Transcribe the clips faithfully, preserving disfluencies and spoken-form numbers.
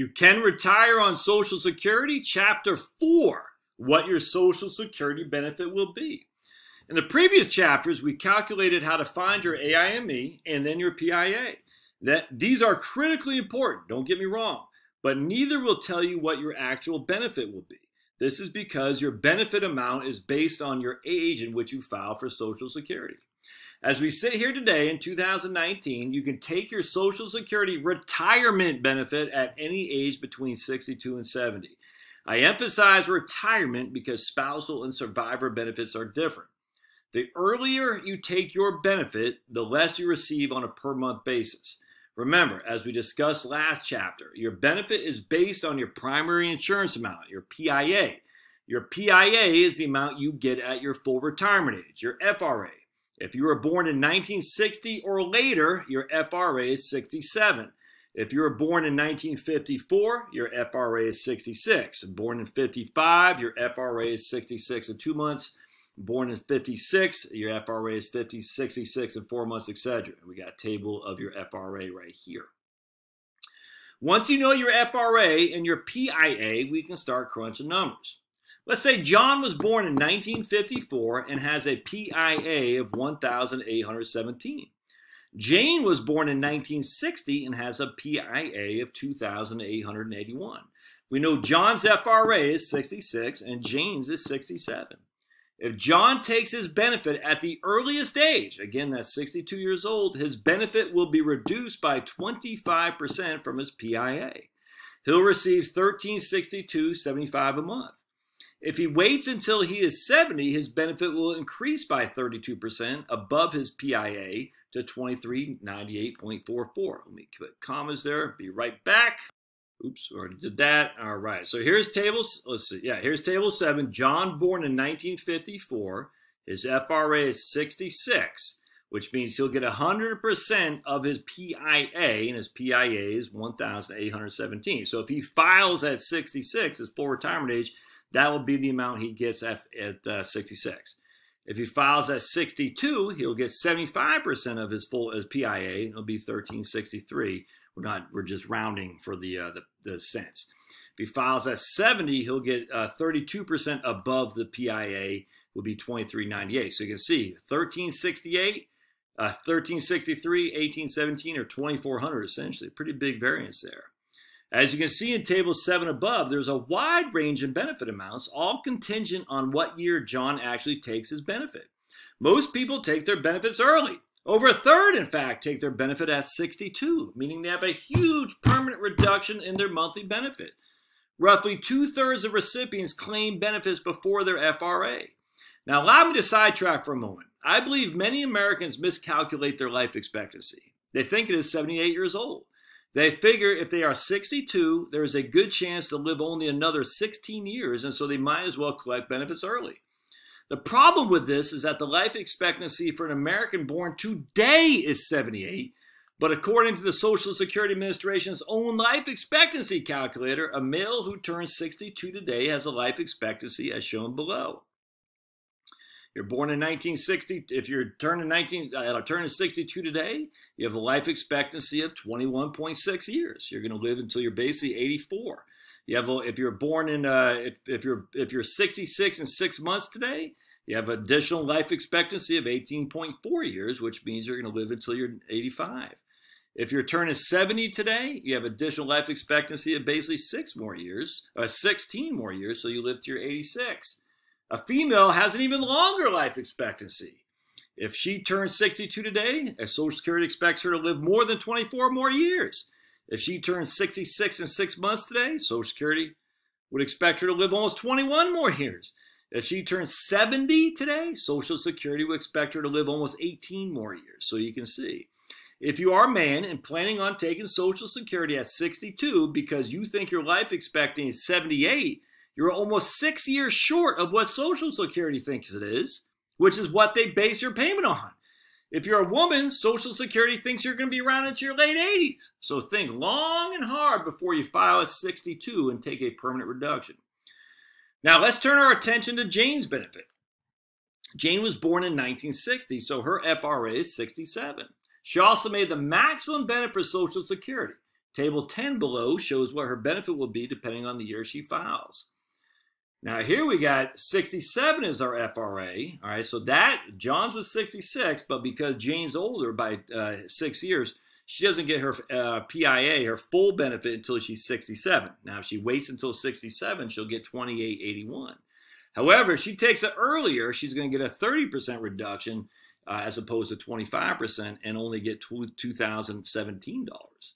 You can retire on Social Security, Chapter four, what your Social Security benefit will be. In the previous chapters, we calculated how to find your A I M E and then your P I A. That these are critically important, don't get me wrong, but neither will tell you what your actual benefit will be. This is because your benefit amount is based on your age in which you file for Social Security. As we sit here today in two thousand nineteen, you can take your Social Security retirement benefit at any age between sixty-two and seventy. I emphasize retirement because spousal and survivor benefits are different. The earlier you take your benefit, the less you receive on a per month basis. Remember, as we discussed last chapter, your benefit is based on your primary insurance amount, your P I A. Your P I A is the amount you get at your full retirement age, your F R A. If you were born in nineteen sixty or later, your F R A is sixty-seven. If you were born in nineteen fifty-four, your F R A is sixty-six. Born in fifty-five, your F R A is sixty-six in two months. Born in fifty-six, your F R A is fifty, sixty-six, and four months, et cetera. We got a table of your F R A right here. Once you know your F R A and your P I A, we can start crunching numbers. Let's say John was born in nineteen fifty-four and has a P I A of one thousand eight hundred seventeen. Jane was born in nineteen sixty and has a P I A of two thousand eight hundred eighty-one. We know John's F R A is sixty-six and Jane's is sixty-seven. If John takes his benefit at the earliest age, again, that's sixty-two years old, his benefit will be reduced by twenty-five percent from his P I A. He'll receive thirteen sixty-two seventy-five a month. If he waits until he is seventy, his benefit will increase by thirty-two percent above his P I A to twenty-three ninety-eight point four four. Let me put commas there, be right back. Oops, already did that. All right, so here's table, let's see, yeah, here's table seven. John born in nineteen fifty-four, his F R A is sixty-six, which means he'll get one hundred percent of his P I A, and his P I A is one thousand eight hundred seventeen. So if he files at sixty-six, his full retirement age, that will be the amount he gets at, at uh, sixty-six. If he files at sixty-two, he'll get seventy-five percent of his full his P I A, it'll be thirteen sixty-three. We're not, we're just rounding for the, uh, the, the cents. If he files at seventy, he'll get thirty-two percent uh, above the P I A, will be twenty-three ninety-eight. So you can see thirteen sixty-eight, uh, thirteen sixty-three, eighteen seventeen, or twenty-four hundred essentially. Pretty big variance there. As you can see in table seven above, there's a wide range in benefit amounts, all contingent on what year John actually takes his benefit. Most people take their benefits early. Over a third, in fact, take their benefit at sixty-two, meaning they have a huge permanent reduction in their monthly benefit. Roughly two-thirds of recipients claim benefits before their F R A. Now, allow me to sidetrack for a moment. I believe many Americans miscalculate their life expectancy. They think it is seventy-eight years old. They figure if they are sixty-two, there is a good chance to live only another sixteen years, and so they might as well collect benefits early. The problem with this is that the life expectancy for an American born today is seventy-eight, but according to the Social Security Administration's own life expectancy calculator, a male who turns sixty-two today has a life expectancy as shown below. You're born in nineteen sixty, if you're turning nineteen, uh, turning sixty-two today, you have a life expectancy of twenty-one point six years. You're going to live until you're basically eighty-four. You have, a, if you're born in, uh, if, if you're if you're sixty-six in six months today, you have an additional life expectancy of eighteen point four years, which means you're going to live until you're eighty-five. If you're turning seventy today, you have additional life expectancy of basically six more years, uh, sixteen more years, so you live to your eighty-six. A female has an even longer life expectancy. If she turns sixty-two today, Social Security expects her to live more than twenty-four more years. If she turns sixty-six in six months today, Social Security would expect her to live almost twenty-one more years. If she turns seventy today, Social Security would expect her to live almost eighteen more years. So you can see. If you are a man and planning on taking Social Security at sixty-two because you think your life expectancy is seventy-eight, you're almost six years short of what Social Security thinks it is, which is what they base your payment on. If you're a woman, Social Security thinks you're going to be around into your late eighties. So think long and hard before you file at sixty-two and take a permanent reduction. Now let's turn our attention to Jane's benefit. Jane was born in nineteen sixty, so her F R A is sixty-seven. She also made the maximum benefit for Social Security. Table ten below shows what her benefit will be depending on the year she files. Now here we got sixty-seven is our F R A. All right, so that, John's was sixty-six, but because Jane's older by uh, six years, she doesn't get her uh, P I A, her full benefit, until she's sixty-seven. Now, if she waits until sixty-seven, she'll get twenty-eight eighty-one. However, if she takes it earlier, she's going to get a thirty percent reduction uh, as opposed to twenty-five percent and only get two thousand seventeen dollars.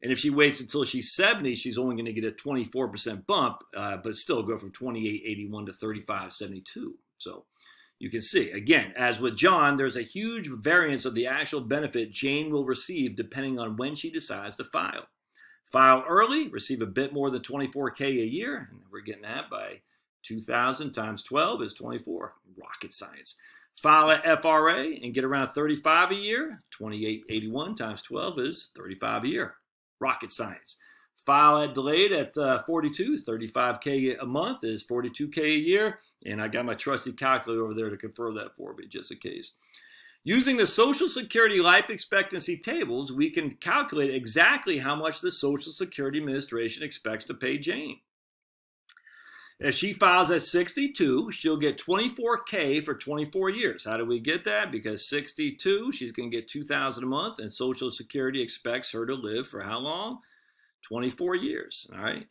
And if she waits until she's seventy, she's only going to get a twenty-four percent bump, uh, but still go from twenty-eight eighty-one to thirty-five seventy-two. So you can see, again, as with John, there's a huge variance of the actual benefit Jane will receive depending on when she decides to file. File early, receive a bit more than twenty-four K a year, and we're getting that by two thousand times twelve is twenty-four. Rocket science. File at F R A and get around thirty-five a year. twenty-eight eighty-one times twelve is thirty-five a year. Rocket science. File at delayed at uh, forty-two, thirty-five K a month is forty-two K a year. And I got my trusty calculator over there to confirm that for me, just in case. Using the Social Security life expectancy tables, we can calculate exactly how much the Social Security Administration expects to pay Jane. If she files at sixty-two, she'll get twenty-four K for twenty-four years. How do we get that? Because sixty-two, she's going to get two thousand dollars a month, and Social Security expects her to live for how long? twenty-four years, all right?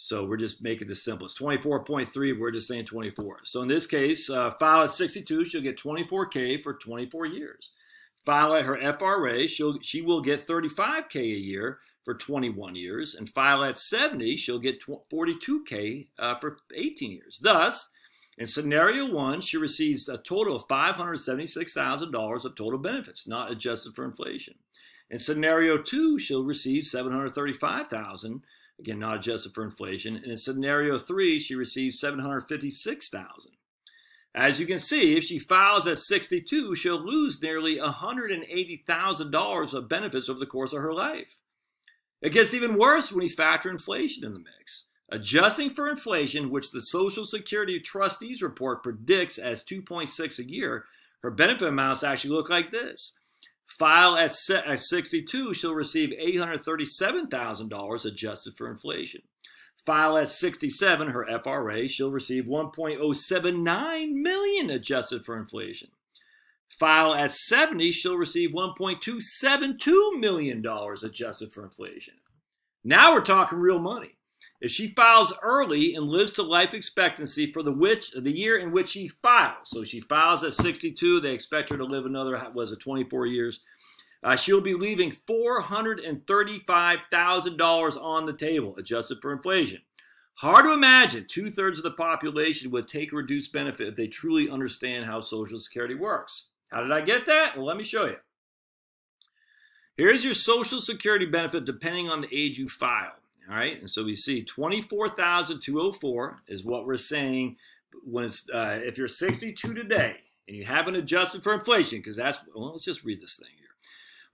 So we're just making this simple. It's twenty-four point three, we're just saying twenty-four. So in this case, uh, file at sixty-two, she'll get twenty-four K for twenty-four years. File at her F R A, she'll, she will get thirty-five K a year for twenty-one years. And file at seventy, she'll get forty-two K uh, for eighteen years. Thus, in scenario one, she receives a total of five hundred seventy-six thousand dollars of total benefits, not adjusted for inflation. In scenario two, she'll receive seven hundred thirty-five thousand dollars, again, not adjusted for inflation. And in scenario three, she receives seven hundred fifty-six thousand dollars. As you can see, if she files at sixty-two, she'll lose nearly one hundred eighty thousand dollars of benefits over the course of her life. It gets even worse when you factor inflation in the mix. Adjusting for inflation, which the Social Security Trustees Report predicts as two point six a year, her benefit amounts actually look like this. File at sixty-two, she'll receive eight hundred thirty-seven thousand dollars adjusted for inflation. File at sixty-seven, her F R A, she'll receive one point oh seven nine million dollars adjusted for inflation. File at seventy, she'll receive one point two seven two million dollars adjusted for inflation. Now we're talking real money. If she files early and lives to life expectancy for the which the year in which she files, so she files at sixty-two, they expect her to live another, was it twenty-four years, uh, she'll be leaving four hundred thirty-five thousand dollars on the table, adjusted for inflation. Hard to imagine two-thirds of the population would take a reduced benefit if they truly understand how Social Security works. How did I get that? Well, let me show you. Here's your Social Security benefit depending on the age you file. All right, and so we see twenty-four thousand two hundred four is what we're saying when it's, uh, if you're sixty-two today and you haven't adjusted for inflation, because that's, well, let's just read this thing here.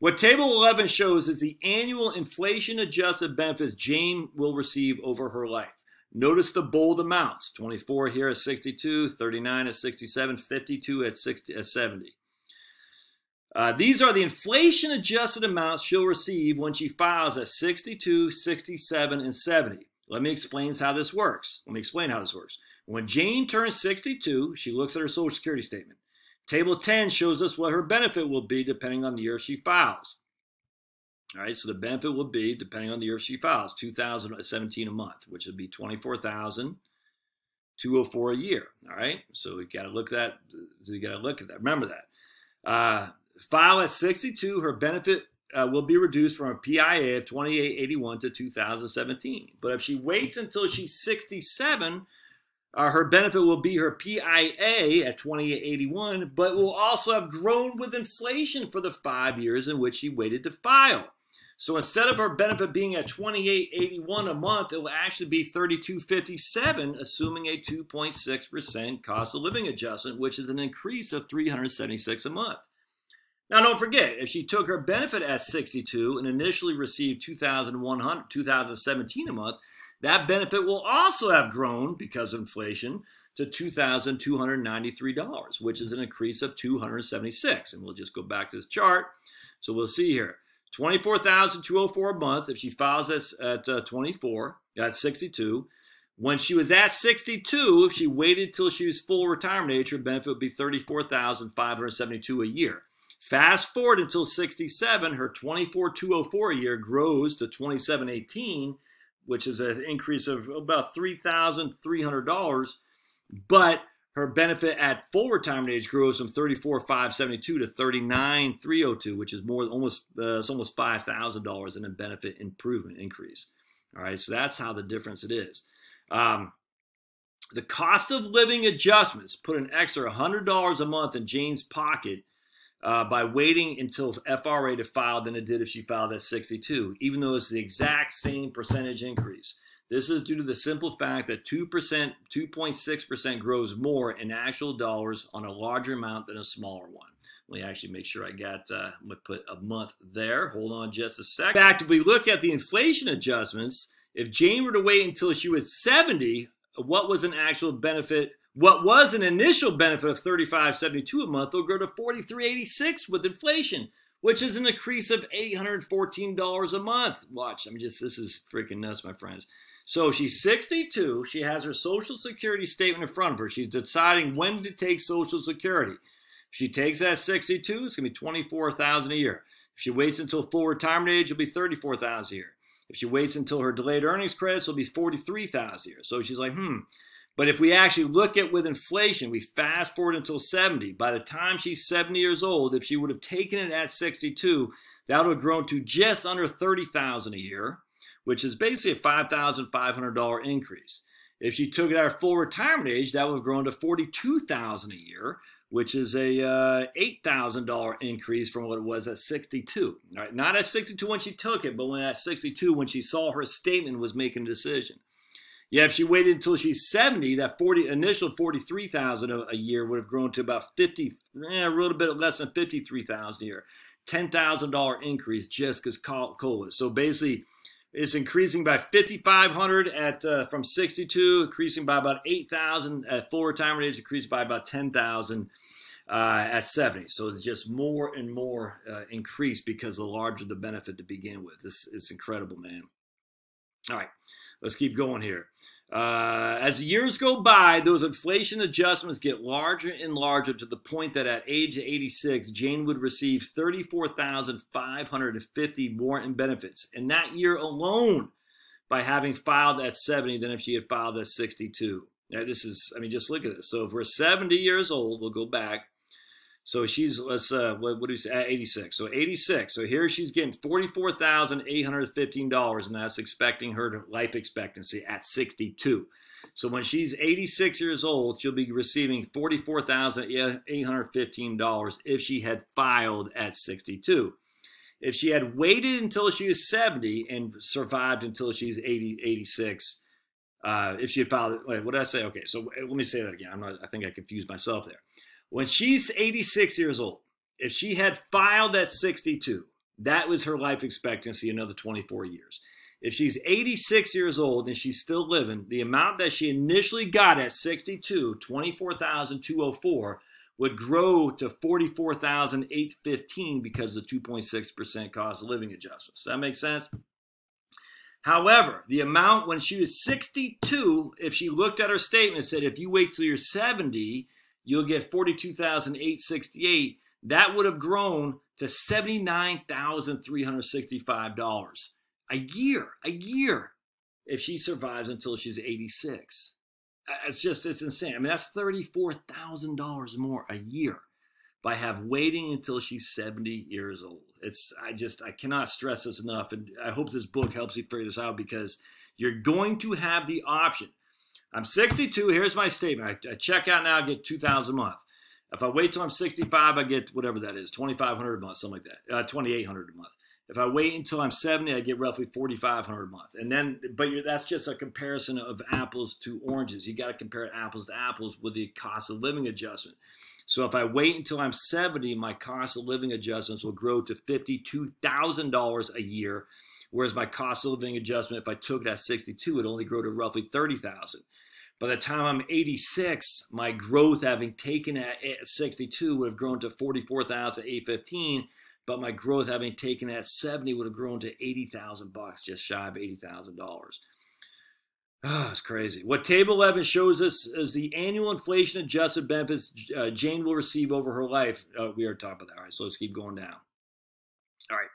What Table eleven shows is the annual inflation-adjusted benefits Jane will receive over her life. Notice the bold amounts, twenty-four here at sixty-two, thirty-nine at sixty-seven, fifty-two at, sixty, at seventy. Uh, these are the inflation-adjusted amounts she'll receive when she files at sixty-two, sixty-seven, and seventy. Let me explain how this works. Let me explain how this works. When Jane turns sixty-two, she looks at her Social Security statement. Table ten shows us what her benefit will be depending on the year she files. All right, so the benefit will be, depending on the year she files, two thousand seventeen a month, which would be twenty-four thousand two hundred four a year. All right, so we got to look at that. We got to look at that. Remember that. Uh, File at sixty-two, her benefit uh, will be reduced from a P I A of twenty-eight eighty-one to two thousand seventeen. But if she waits until she's sixty-seven, uh, her benefit will be her P I A at twenty-eight eighty-one, but will also have grown with inflation for the five years in which she waited to file. So instead of her benefit being at twenty-eight eighty-one a month, it will actually be thirty-two fifty-seven, assuming a two point six percent cost of living adjustment, which is an increase of three hundred seventy-six dollars a month. Now, don't forget, if she took her benefit at sixty-two and initially received two thousand one hundred, two thousand seventeen a month, that benefit will also have grown, because of inflation, to two thousand two hundred ninety-three dollars, which is an increase of two hundred seventy-six dollars. And we'll just go back to this chart. So we'll see here, twenty-four thousand two hundred four a month. If she files this at uh, twenty-four, got sixty-two. When she was at sixty-two, if she waited till she was full retirement age, her benefit would be thirty-four thousand five hundred seventy-two a year. Fast forward until sixty-seven, her twenty-four thousand two hundred four a year grows to twenty-seven eighteen, which is an increase of about three thousand three hundred dollars. But her benefit at full retirement age grows from thirty-four thousand five hundred seventy-two to thirty-nine thousand three hundred two, which is more almost uh, it's almost five thousand dollars in a benefit improvement increase. All right, so that's how the difference it is. Um, the cost of living adjustments put an extra one hundred dollars a month in Jane's pocket uh, by waiting until F R A to file than it did if she filed at sixty-two, even though it's the exact same percentage increase. This is due to the simple fact that two percent, two point six percent grows more in actual dollars on a larger amount than a smaller one. Let me actually make sure I got, uh, I'm going to put a month there. Hold on just a second. In fact, if we look at the inflation adjustments, if Jane were to wait until she was seventy, what was an actual benefit? What was an initial benefit of thirty-five seventy-two a month will grow to forty-three eighty-six with inflation, which is an increase of eight hundred fourteen dollars a month. Watch, I mean, just this is freaking nuts, my friends. So she's sixty-two. She has her Social Security statement in front of her. She's deciding when to take Social Security. If she takes that sixty-two, it's going to be twenty-four thousand dollars a year. If she waits until full retirement age, it'll be thirty-four thousand dollars a year. If she waits until her delayed earnings credits, it'll be forty-three thousand dollars a year. So she's like, hmm. But if we actually look at with inflation, we fast forward until seventy. By the time she's seventy years old, if she would have taken it at sixty-two, that would have grown to just under thirty thousand dollars a year, which is basically a five thousand five hundred dollar increase. If she took it at her full retirement age, that would have grown to forty-two thousand dollars a year, which is a uh, eight thousand dollar increase from what it was at sixty-two. All right? Not at sixty-two when she took it, but when at sixty-two when she saw her statement was making a decision. Yeah, if she waited until she's seventy, that forty initial forty-three thousand dollars a year would have grown to about fifty, eh, a little bit less than fifty-three thousand dollars a year. ten thousand dollar increase just because COLA. So basically, it's increasing by fifty-five hundred at uh, from sixty-two, increasing by about eight thousand at full retirement age, increased by about ten thousand uh, at seventy. So it's just more and more uh, increase because the larger the benefit to begin with. This it's incredible, man. All right, let's keep going here. Uh, as the years go by, those inflation adjustments get larger and larger to the point that at age eighty-six, Jane would receive thirty-four thousand five hundred fifty dollars more in benefits in that year alone by having filed at seventy than if she had filed at sixty-two. Now, this is, I mean, just look at this. So if we're seventy years old, we'll go back. So she's, let's, uh, what, what do you say, at eighty-six. So eighty-six. So here she's getting forty-four thousand eight hundred fifteen dollars, and that's expecting her life expectancy at sixty-two. So when she's eighty-six years old, she'll be receiving forty-four thousand eight hundred fifteen dollars if she had filed at sixty-two. If she had waited until she was seventy and survived until she's eighty, eighty-six, uh, if she had filed, wait, what did I say? Okay, so let me say that again. I'm not, I think I confused myself there. When she's eighty-six years old, if she had filed at sixty-two, that was her life expectancy, another twenty-four years. If she's eighty-six years old and she's still living, the amount that she initially got at sixty-two, twenty-four thousand two hundred four, would grow to forty-four thousand eight hundred fifteen because of the two point six percent cost of living adjustments. Does that make sense? However, the amount when she was sixty-two, if she looked at her statement and said, if you wait till you're seventy, you'll get forty-two thousand eight hundred sixty-eight dollars. That would have grown to seventy-nine thousand three hundred sixty-five dollars a year, a year, if she survives until she's eighty-six. It's just, it's insane. I mean, that's thirty-four thousand dollars more a year by have waiting until she's seventy years old. It's, I just, I cannot stress this enough. And I hope this book helps you figure this out because you're going to have the option. I'm sixty-two. Here's my statement. I, I check out now, I get two thousand dollars a month. If I wait till I'm sixty-five, I get whatever that is, twenty-five hundred dollars a month, something like that, uh, twenty-eight hundred dollars a month. If I wait until I'm seventy, I get roughly forty-five hundred dollars a month. And then, but you're, that's just a comparison of apples to oranges. You got to compare apples to apples with the cost of living adjustment. So if I wait until I'm seventy, my cost of living adjustments will grow to fifty-two thousand dollars a year. Whereas my cost of living adjustment, if I took it at sixty-two, it'd only grow to roughly thirty thousand. By the time I'm eighty-six, my growth having taken at sixty-two would have grown to forty-four thousand eight hundred fifteen but my growth, having taken that seventy, would have grown to eighty thousand bucks, just shy of eighty thousand dollars. Oh, it's crazy. What Table eleven shows us is the annual inflation-adjusted benefits uh, Jane will receive over her life. Uh, we are top of that. All right, so let's keep going down. All right,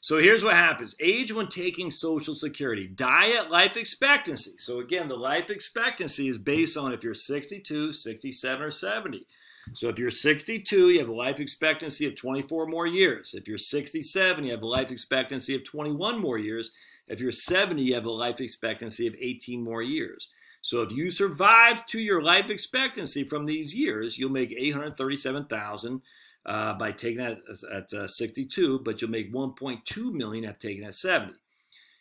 so here's what happens. Age when taking Social Security. Die at life expectancy. So, again, the life expectancy is based on if you're sixty-two, sixty-seven, or seventy. So if you're sixty-two, you have a life expectancy of twenty-four more years. If you're sixty-seven, you have a life expectancy of twenty-one more years. If you're seventy, you have a life expectancy of eighteen more years. So if you survive to your life expectancy from these years, you'll make eight hundred thirty-seven thousand dollars uh, by taking that at, at uh, sixty-two, but you'll make one point two million dollars after taking at seventy.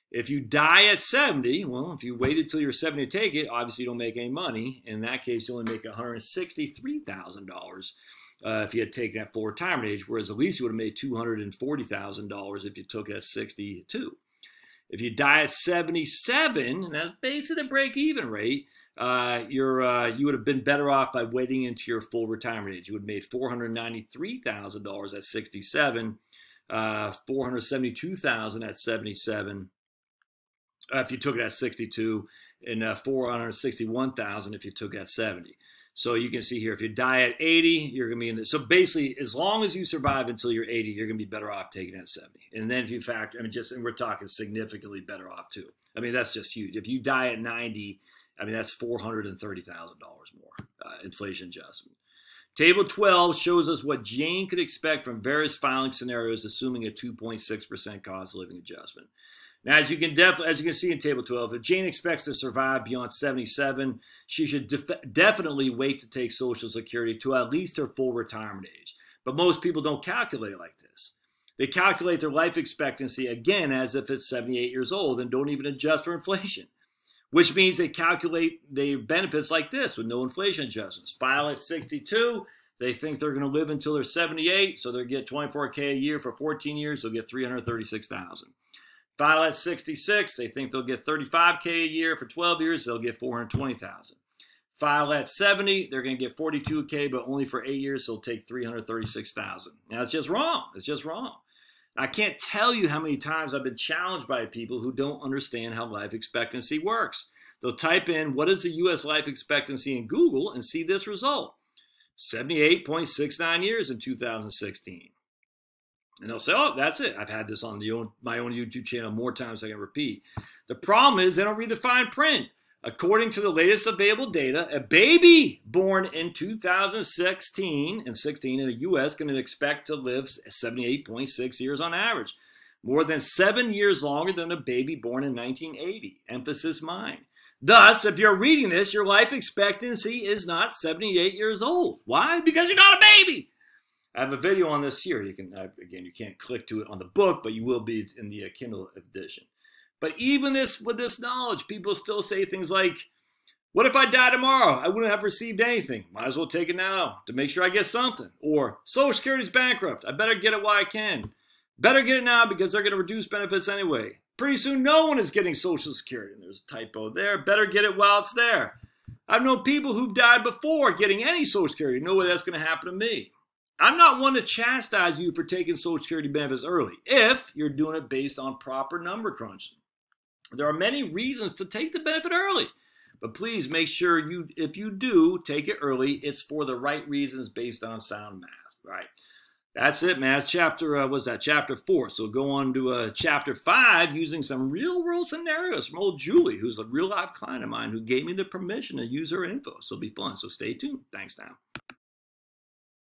If you die at seventy, well, if you waited till you're seventy to take it, obviously you don't make any money. In that case, you only make one hundred sixty-three thousand dollars uh, if you had taken that full retirement age, whereas at least you would have made two hundred forty thousand dollars if you took it at sixty-two. If you die at seventy-seven, and that's basically the break-even rate, uh, you're, uh, you would have been better off by waiting into your full retirement age. You would have made four hundred ninety-three thousand dollars at sixty-seven, uh, four hundred seventy-two thousand dollars at seventy-seven, Uh, if you took it at sixty-two, and uh, four hundred sixty-one thousand if you took it at seventy. So you can see here, if you die at eighty, you're going to be in the, so basically, as long as you survive until you're eighty, you're going to be better off taking it at seventy. And then if you factor, I mean, just, and we're talking significantly better off too. I mean, that's just huge. If you die at ninety, I mean, that's four hundred thirty thousand dollars more, uh, inflation adjustment. Table twelve shows us what Jane could expect from various filing scenarios, assuming a two point six percent cost of living adjustment. Now, as you can definitely, as you can see in Table twelve, if Jane expects to survive beyond seventy-seven, she should def definitely wait to take Social Security to at least her full retirement age. But most people don't calculate it like this. They calculate their life expectancy, again, as if it's seventy-eight years old and don't even adjust for inflation, which means they calculate their benefits like this with no inflation adjustments. File at sixty-two. They think they're going to live until they're seventy-eight, so they'll get twenty-four K a year for fourteen years. They'll get three hundred thirty-six thousand dollars. File at sixty-six, they think they'll get thirty-five K a year for twelve years, they'll get four hundred twenty thousand. File at seventy, they're going to get forty-two K, but only for eight years, so they'll take three hundred thirty-six thousand. Now, it's just wrong. It's just wrong. I can't tell you how many times I've been challenged by people who don't understand how life expectancy works. They'll type in, what is the U S life expectancy in Google, and see this result. seventy-eight point six nine years in two thousand sixteen. And they'll say, oh, that's it. I've had this on the own, my own YouTube channel more times than I can repeat. The problem is they don't read the fine print. According to the latest available data, a baby born in two thousand sixteen and sixteen in the U S can expect to live seventy-eight point six years on average, more than seven years longer than a baby born in nineteen eighty, emphasis mine. Thus, if you're reading this, your life expectancy is not seventy-eight years old. Why? Because you're not a baby. I have a video on this here. You can, again, you can't click to it on the book, but you will be in the Kindle edition. But even this, with this knowledge, people still say things like, what if I die tomorrow? I wouldn't have received anything. Might as well take it now to make sure I get something. Or Social Security's bankrupt. I better get it while I can. Better get it now because they're going to reduce benefits anyway. Pretty soon, no one is getting Social Security. And there's a typo there. Better get it while it's there. I've known people who've died before getting any Social Security. No way that's going to happen to me. I'm not one to chastise you for taking Social Security benefits early if you're doing it based on proper number crunching. There are many reasons to take the benefit early, but please make sure you, if you do take it early, it's for the right reasons based on sound math, right? That's it, man. That's chapter, uh, what's that, chapter four. So go on to uh, chapter five using some real world scenarios from old Julie, who's a real life client of mine who gave me the permission to use her info. So it'll be fun. So stay tuned. Thanks, now.